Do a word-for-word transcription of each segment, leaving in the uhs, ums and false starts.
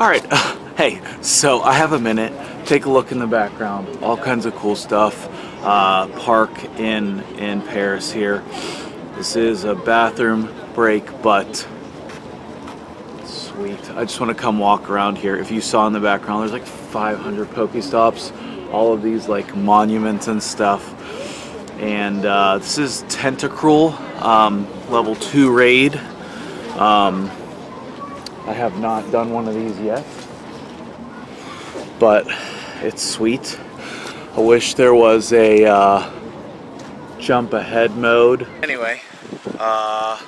Alright, uh, hey, so I have a minute. Take a look in the background. All kinds of cool stuff. Uh, park in, in Paris here. This is a bathroom break, but sweet. I just want to come walk around here. If you saw in the background, there's like five hundred Pokestops. All of these like monuments and stuff. And uh, this is Tentacruel, um, level two raid. Um, I have not done one of these yet, but it's sweet. I wish there was a uh, jump ahead mode. Anyway, uh,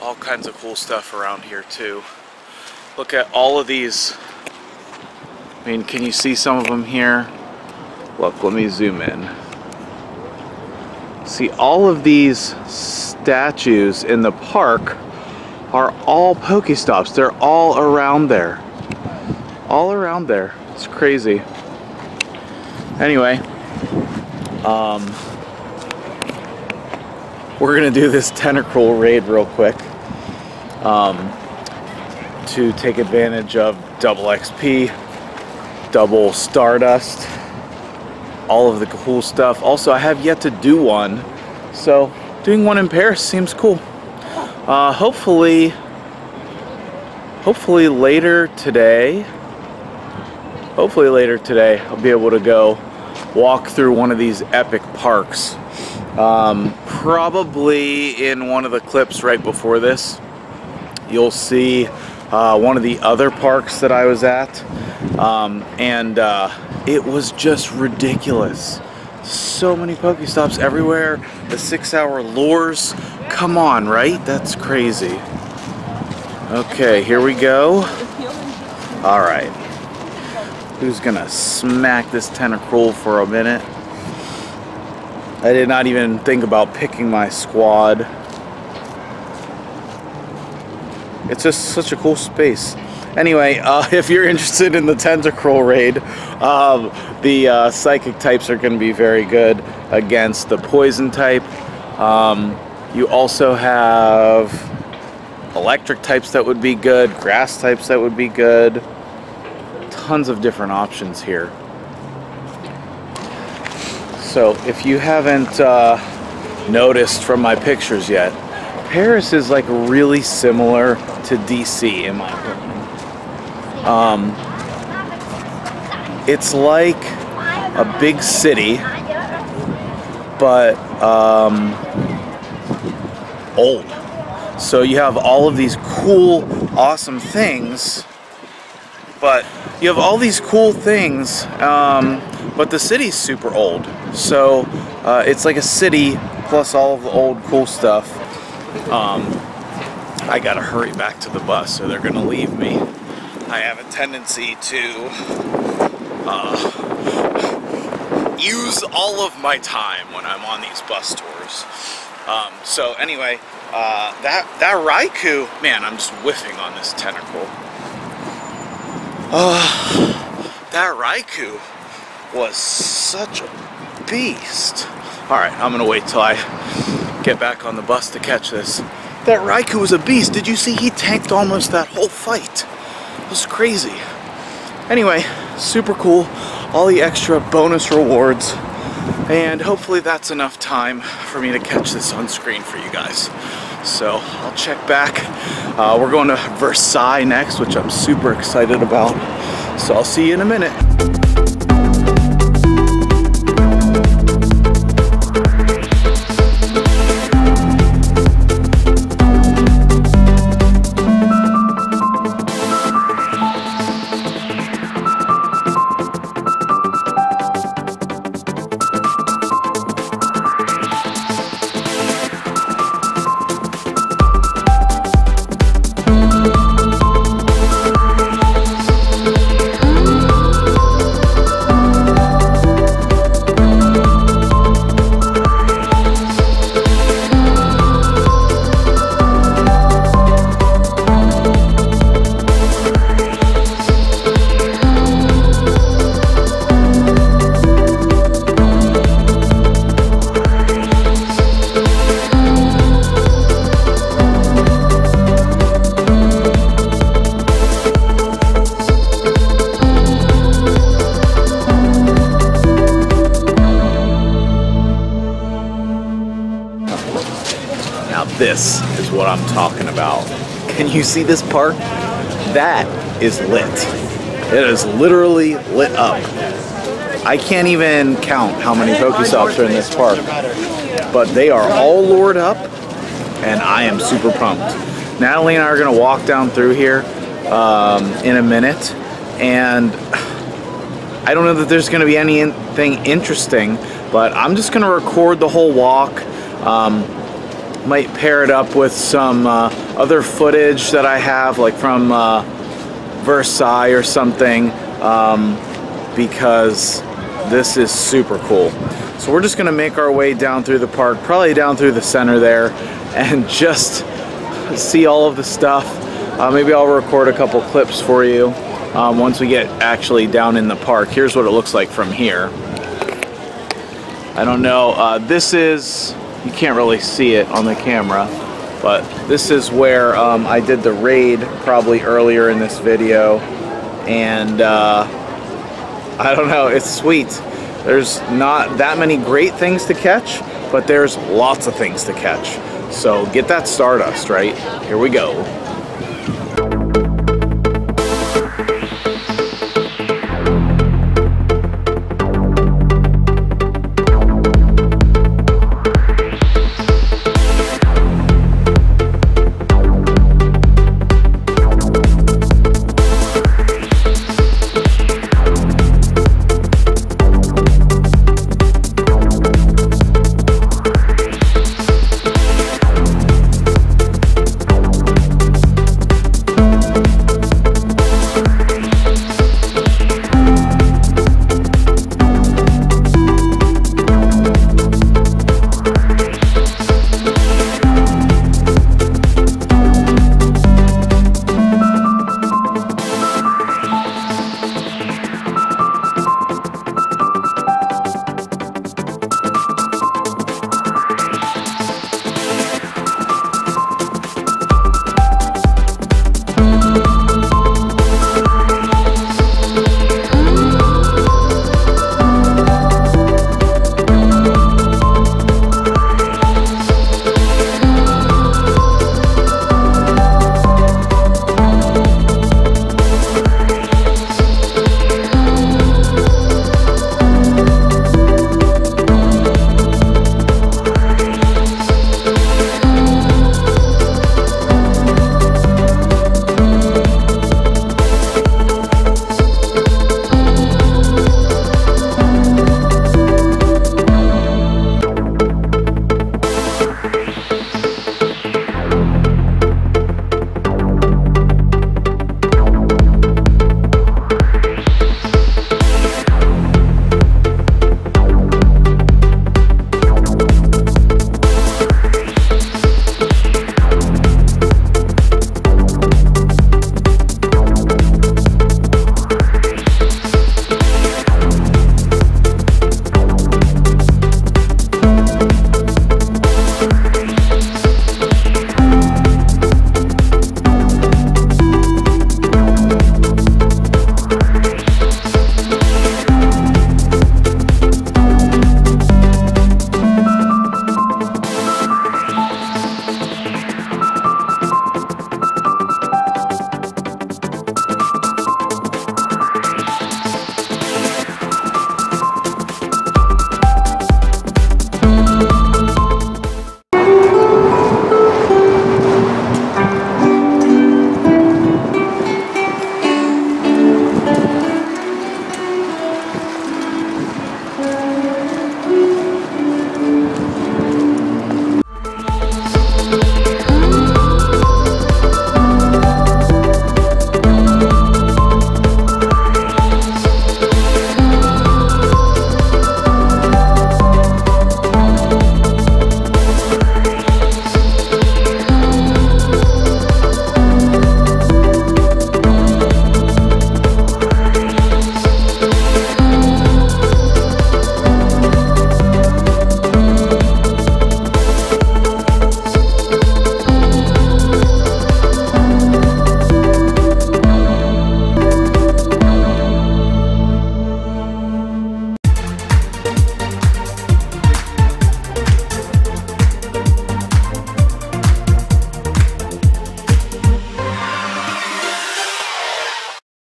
all kinds of cool stuff around here too. Look at all of these. I mean, can you see some of them here? Look, let me zoom in. See, all of these statues in the park are all Pokestops. They're all around there. All around there. It's crazy. Anyway, um, we're going to do this Tentacruel raid real quick um, to take advantage of double X P, double Stardust, all of the cool stuff. Also, I have yet to do one, so doing one in Paris seems cool. Uh, hopefully, hopefully later today, hopefully later today, I'll be able to go walk through one of these epic parks. Um, probably in one of the clips right before this, you'll see uh, one of the other parks that I was at, um, and uh, it was just ridiculous. So many Pokestops everywhere, the six hour lures, come on, right? That's crazy. Okay, here we go. Alright. Who's gonna smack this Tentacruel for a minute? I did not even think about picking my squad. It's just such a cool space. Anyway, uh, if you're interested in the Tentacruel raid, um, the uh, psychic types are going to be very good against the poison type. Um, you also have electric types that would be good, grass types that would be good. Tons of different options here. So if you haven't uh, noticed from my pictures yet, Paris is like really similar to D C in my opinion. Um, it's like a big city, but um, old. So you have all of these cool, awesome things, but you have all these cool things, um, but the city's super old. So uh, it's like a city plus all of the old cool stuff. Um, I gotta hurry back to the bus or they're gonna leave me. I have a tendency to uh, use all of my time when I'm on these bus tours. Um, so anyway, uh, that, that Raikou, man, I'm just whiffing on this Tentacruel. Uh, that Raikou was such a beast. All right, I'm gonna wait till I get back on the bus to catch this. That Raikou was a beast. Did you see he tanked almost that whole fight? It was crazy. Anyway, super cool. All the extra bonus rewards. And hopefully that's enough time for me to catch this on screen for you guys. So I'll check back. Uh, we're going to Versailles next, which I'm super excited about. So I'll see you in a minute. what I'm talking about. Can you see this park? That is lit. It is literally lit up. I can't even count how many Pokestops are in this park, but they are all lured up, and I am super pumped. Natalie and I are gonna walk down through here um, in a minute, and I don't know that there's gonna be anything interesting, but I'm just gonna record the whole walk. Um, might pair it up with some uh, other footage that I have, like from uh, Versailles or something, um, because this is super cool. So we're just gonna make our way down through the park, probably down through the center there, and just see all of the stuff. Uh, maybe I'll record a couple clips for you um, once we get actually down in the park. Here's what it looks like from here. I don't know, uh, this is, you can't really see it on the camera, but this is where um, I did the raid probably earlier in this video, and uh, I don't know, it's sweet. There's not that many great things to catch, but there's lots of things to catch. So get that Stardust, right? Here we go.